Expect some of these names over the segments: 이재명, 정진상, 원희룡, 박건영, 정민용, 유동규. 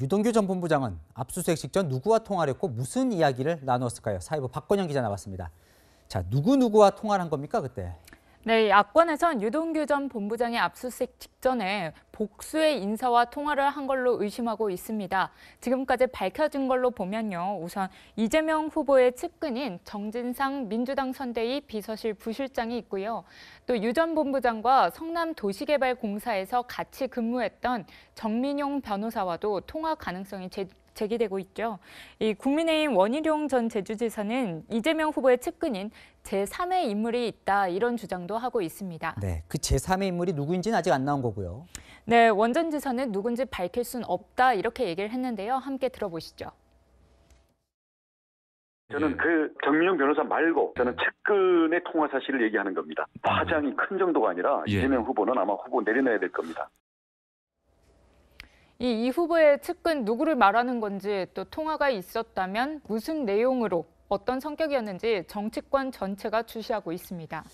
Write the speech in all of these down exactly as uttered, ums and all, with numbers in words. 유동규 전 본부장은 압수수색 직전 누구와 통화했고 무슨 이야기를 나누었을까요? 사회부 박건영 기자 나왔습니다. 자, 누구누구와 통화를 한 겁니까, 그때? 네, 야권에선 유동규 전 본부장의 압수수색 직전에 복수의 인사와 통화를 한 걸로 의심하고 있습니다. 지금까지 밝혀진 걸로 보면요. 우선 이재명 후보의 측근인 정진상 민주당 선대위 비서실 부실장이 있고요. 또 유 전 본부장과 성남도시개발공사에서 같이 근무했던 정민용 변호사와도 통화 가능성이 제기됐습니다. 제기되고 있죠. 이 국민의힘 원희룡 전 제주지사는 이재명 후보의 측근인 제삼의 인물이 있다 이런 주장도 하고 있습니다. 네, 그 제삼의 인물이 누구인지는 아직 안 나온 거고요. 네, 원 전 지사는 누군지 밝힐 순 없다 이렇게 얘기를 했는데요. 함께 들어보시죠. 저는 그 정민용 변호사 말고 저는 측근의 통화 사실을 얘기하는 겁니다. 파장이 큰 정도가 아니라 이재명 후보는 아마 후보 내려놔야 될 겁니다. 이, 이 후보의 측근 누구를 말하는 건지 또 통화가 있었다면 무슨 내용으로 어떤 성격이었는지 정치권 전체가 주시하고 있습니다.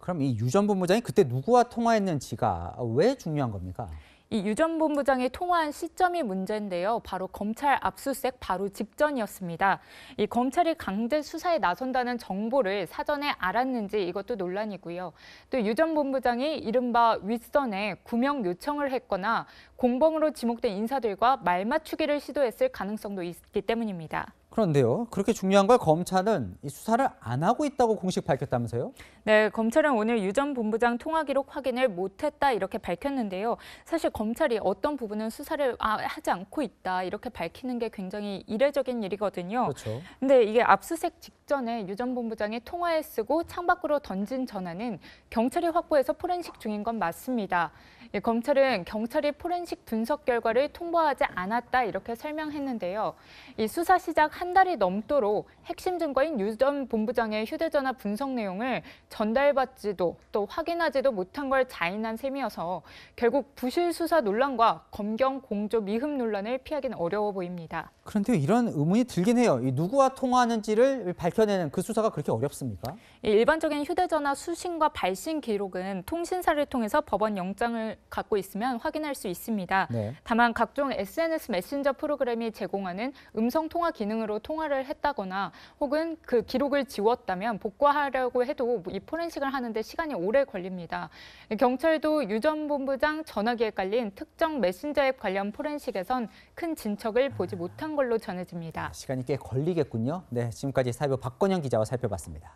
그럼 이 유 전 본부장이 그때 누구와 통화했는지가 왜 중요한 겁니까? 이 유 전 본부장이 통화한 시점이 문제인데요. 바로 검찰 압수수색 바로 직전이었습니다. 이 검찰이 강제 수사에 나선다는 정보를 사전에 알았는지 이것도 논란이고요. 또 유 전 본부장이 이른바 윗선에 구명 요청을 했거나 공범으로 지목된 인사들과 말맞추기를 시도했을 가능성도 있기 때문입니다. 그런데요, 그렇게 중요한 걸 검찰은 수사를 안 하고 있다고 공식 밝혔다면서요? 네, 검찰은 오늘 유 전 본부장 통화 기록 확인을 못했다 이렇게 밝혔는데요. 사실 검찰이 어떤 부분은 수사를 하지 않고 있다 이렇게 밝히는 게 굉장히 이례적인 일이거든요. 그렇죠. 근데 이게 압수수색 직전에 유 전 본부장이 통화에 쓰고 창밖으로 던진 전화는 경찰이 확보해서 포렌식 중인 건 맞습니다. 예, 검찰은 경찰이 포렌식 분석 결과를 통보하지 않았다 이렇게 설명했는데요. 이 수사 시작 한 달이 넘도록 핵심 증거인 유 전 본부장의 휴대전화 분석 내용을 전달받지도 또 확인하지도 못한 걸 자인한 셈이어서 결국 부실 수사 논란과 검경 공조 미흡 논란을 피하기는 어려워 보입니다. 그런데 이런 의문이 들긴 해요. 이 누구와 통화하는지를 밝혀내는 그 수사가 그렇게 어렵습니까? 일반적인 휴대전화 수신과 발신 기록은 통신사를 통해서 법원 영장을 갖고 있으면 확인할 수 있습니다. 네. 다만 각종 에스엔에스 메신저 프로그램이 제공하는 음성 통화 기능으로 통화를 했다거나 혹은 그 기록을 지웠다면 복구하려고 해도 이 포렌식을 하는데 시간이 오래 걸립니다. 경찰도 유 전 본부장 전화기에 깔린 특정 메신저 앱 관련 포렌식에선 큰 진척을 보지 못한 걸로 전해집니다. 시간이 꽤 걸리겠군요. 네, 지금까지 사회부 박건영 기자와 살펴봤습니다.